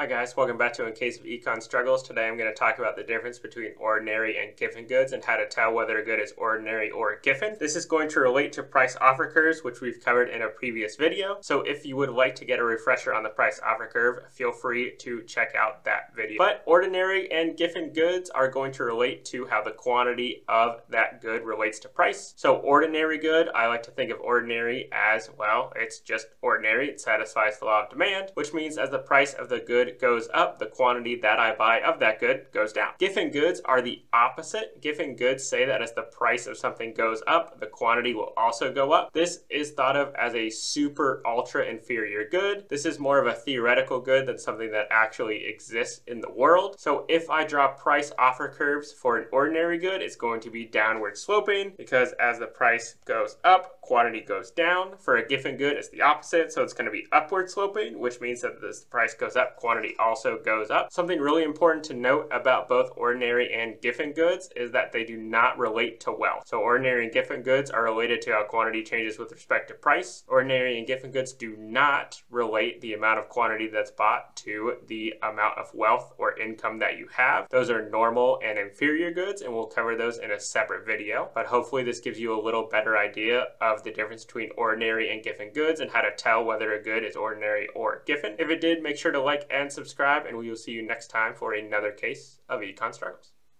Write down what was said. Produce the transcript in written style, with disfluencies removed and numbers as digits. Hi guys, welcome back to In Case of Econ Struggles. Today I'm going to talk about the difference between ordinary and Giffen goods and how to tell whether a good is ordinary or Giffen. This is going to relate to price offer curves, which we've covered in a previous video. So if you would like to get a refresher on the price offer curve, feel free to check out that video. But ordinary and Giffen goods are going to relate to how the quantity of that good relates to price. So ordinary good, I like to think of ordinary as, well, it's just ordinary. It satisfies the law of demand, which means as the price of the good goes up, the quantity that I buy of that good goes down. Giffen goods are the opposite. Giffen goods say that as the price of something goes up, the quantity will also go up. This is thought of as a super ultra inferior good. This is more of a theoretical good than something that actually exists in the world. So if I draw price offer curves for an ordinary good, it's going to be downward sloping because as the price goes up, quantity goes down. For a Giffen good, it's the opposite. So it's going to be upward sloping, which means that as the price goes up, quantity also goes up. Something really important to note about both ordinary and Giffen goods is that they do not relate to wealth. So ordinary and Giffen goods are related to how quantity changes with respect to price. Ordinary and Giffen goods do not relate the amount of quantity that's bought to the amount of wealth or income that you have. Those are normal and inferior goods, and we'll cover those in a separate video. But hopefully this gives you a little better idea of the difference between ordinary and Giffen goods and how to tell whether a good is ordinary or Giffen. If it did, make sure to like and subscribe, and we will see you next time for another case of Econ Struggles.